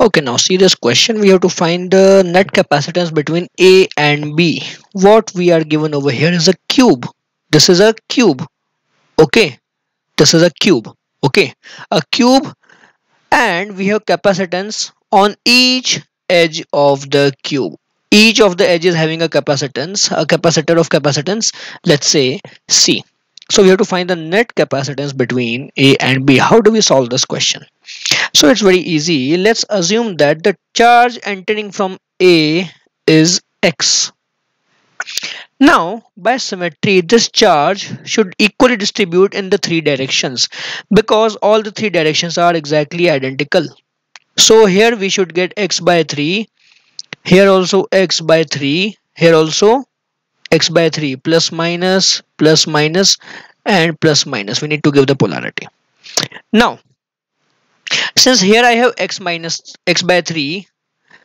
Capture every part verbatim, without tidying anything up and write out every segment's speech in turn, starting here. Okay, now serious question. We have to find the net capacitance between A and B. What we are given over here is a cube. This is a cube. Okay. This is a cube. Okay. A cube, and we have capacitance on each edge of the cube. Each of the edges having a capacitance, a capacitor of capacitance, let's say C. So we have to find the net capacitance between A and B. How do we solve this question? So it's very easy. Let's assume that the charge entering from A is X. Now, by symmetry, this charge should equally distribute in the three directions because all the three directions are exactly identical. So here we should get X by three. Here also X by three. Here also X by three. Plus minus, plus minus, and plus minus. We need to give the polarity. Now, since here I have X minus X by three.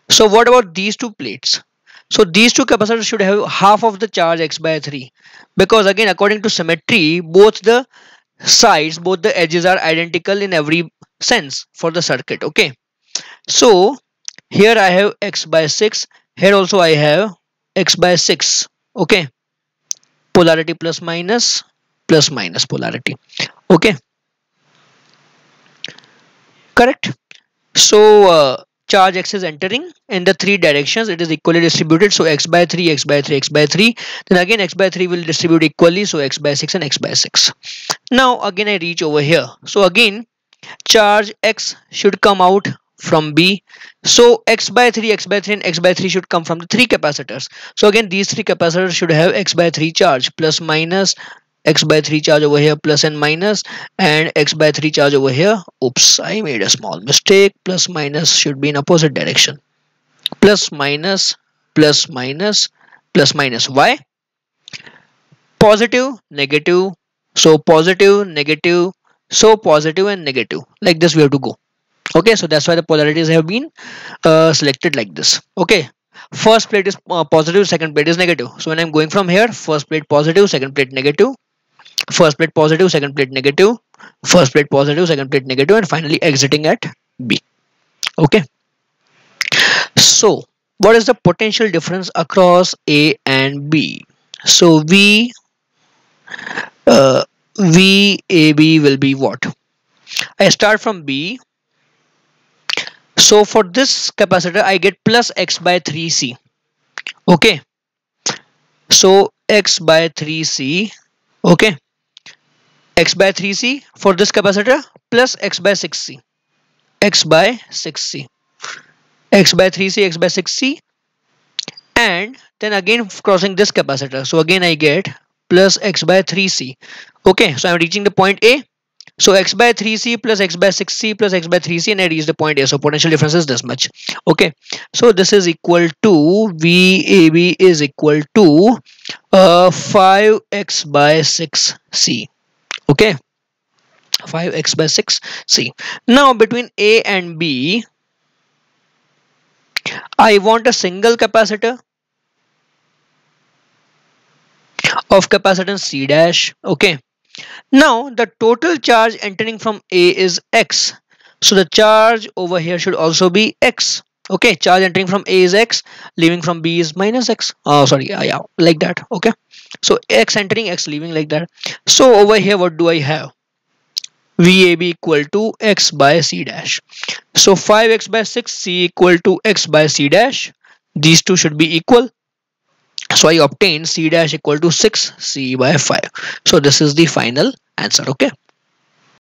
So what about these two plates? So these two capacitors should have half of the charge X by three. Because again, according to symmetry, both the sides, both the edges are identical in every sense for the circuit. Okay. So here I have X by six. Here also I have X by six. Okay. Polarity plus minus, plus minus polarity. Okay. Correct. So uh, charge X is entering in the three directions. It is equally distributed. So X by three, X by three, X by three. Then again X by three will distribute equally. So X by six and X by six. Now again I reach over here. So again charge X should come out from B. So X by three, X by three, and X by three should come from the three capacitors. So again these three capacitors should have X by three charge, plus minus, X by three charge over here, plus and minus, and X by three charge over here. Oops, I made a small mistake. Plus minus should be in opposite direction. Plus minus, plus minus, plus minus. Why? Positive, negative. So positive, negative. So positive and negative. Like this we have to go. Okay, so that's why the polarities have been uh, selected like this. Okay, first plate is uh, positive, second plate is negative. So when I'm going from here, first plate positive, second plate negative, first plate positive, second plate negative, first plate positive, second plate negative, and finally exiting at B. Okay, so what is the potential difference across A and B? So V, uh, V, A, B will be what? I start from B. So for this capacitor, I get plus X by three C. Okay. So X by three C. Okay. X by three C for this capacitor plus X by six C. X by six C. X by three C, X by six C. And then again crossing this capacitor. So again I get plus X by three C. Okay. So I'm reaching the point A. So X by three C plus X by six C plus X by three C, and I reach the point A. So potential difference is this much. Okay. So this is equal to V A B is equal to uh, five X by six C. Okay. five X by six C. Now between A and B, I want a single capacitor of capacitance C dash. Okay. Now the total charge entering from A is X. So the charge over here should also be X. Okay, charge entering from A is X, leaving from B is minus X. Oh, sorry, yeah, yeah, like that. Okay, so X entering, X leaving, like that. So over here, what do I have? V A B equal to X by C dash. So five X by six C equal to X by C dash. These two should be equal. So I obtain C dash equal to six C by five. So this is the final answer. Okay.